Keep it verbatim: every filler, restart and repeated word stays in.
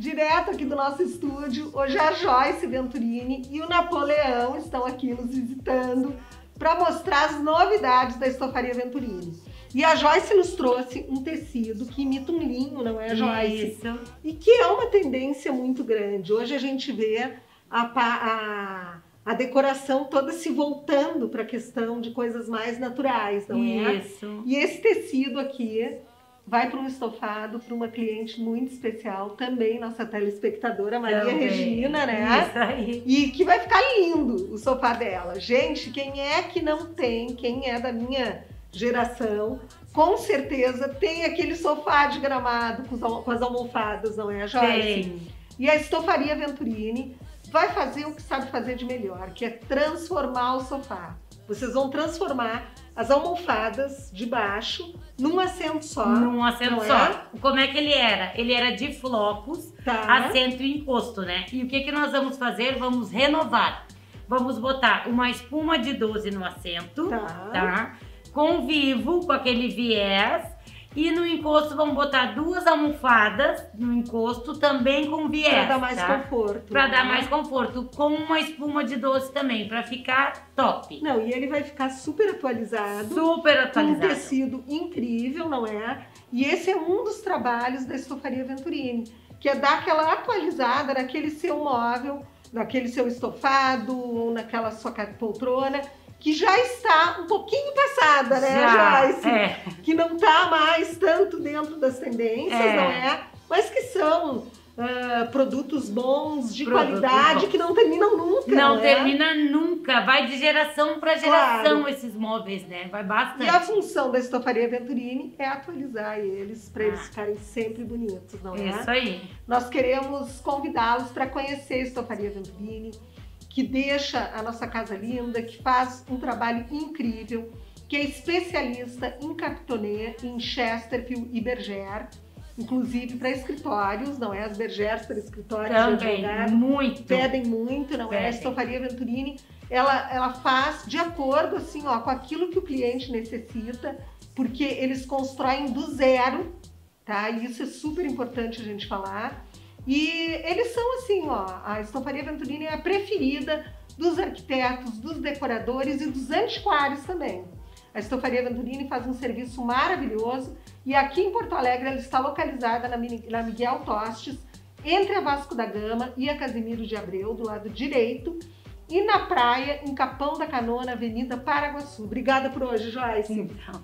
direto aqui do nosso estúdio. Hoje a Joyce Venturini e o Napoleão estão aqui nos visitando para mostrar as novidades da Estofaria Venturini. E a Joyce nos trouxe um tecido que imita um linho, não é, Joyce? Isso. E que é uma tendência muito grande. Hoje a gente vê a, a, a decoração toda se voltando para a questão de coisas mais naturais, não é? Isso. E esse tecido aqui vai para um estofado, para uma cliente muito especial, também nossa telespectadora, Maria também. Regina, né? Isso aí. E que vai ficar lindo o sofá dela. Gente, quem é que não tem, quem é da minha geração, com certeza tem aquele sofá de gramado com as almofadas, não é, Joyce? Tem. E a Estofaria Venturini vai fazer o que sabe fazer de melhor, que é transformar o sofá. Vocês vão transformar as almofadas de baixo num assento só. Num assento só. É? Como é que ele era? Ele era de flocos, tá. Assento e encosto, né? E o que, que nós vamos fazer? Vamos renovar. Vamos botar uma espuma de doze no assento, tá? tá? Com vivo, com aquele viés. E no encosto vamos botar duas almofadas no encosto, também com viés. Pra dar mais tá? conforto. Pra né? dar mais conforto, com uma espuma de doce também, pra ficar top. Não, e ele vai ficar super atualizado. Super atualizado. Com um tecido incrível, não é? E esse é um dos trabalhos da Estofaria Venturini, que é dar aquela atualizada naquele seu móvel, naquele seu estofado, ou naquela sua poltrona, que já está um pouquinho passada, né, já, Joyce? É. Que não está mais tanto dentro das tendências, é. não é? Mas que são uh, produtos bons, de produtos qualidade, bons. que não terminam nunca, Não, não termina é? nunca. Vai de geração para geração claro. esses móveis, né? Vai bastante. E a função da Estofaria Venturini é atualizar eles, para ah. eles ficarem sempre bonitos, não é? Isso aí. Nós queremos convidá-los para conhecer a Estofaria Venturini, que deixa a nossa casa linda, que faz um trabalho incrível, que é especialista em capitonê, em Chesterfield e Berger, inclusive para escritórios, não é? As Bergers para escritórios também, de muito. pedem muito, não é? é? A Estofaria Venturini, ela, ela faz de acordo assim, ó, com aquilo que o cliente necessita, porque eles constroem do zero, tá? E isso é super importante a gente falar. E eles são assim, ó, a Estofaria Venturini é a preferida dos arquitetos, dos decoradores e dos antiquários também. A Estofaria Venturini faz um serviço maravilhoso e aqui em Porto Alegre ela está localizada na, na Miguel Tostes, entre a Vasco da Gama e a Casimiro de Abreu, do lado direito, e na praia, em Capão da Canoa, na Avenida Paraguaçu. Obrigada por hoje, Joyce. Então.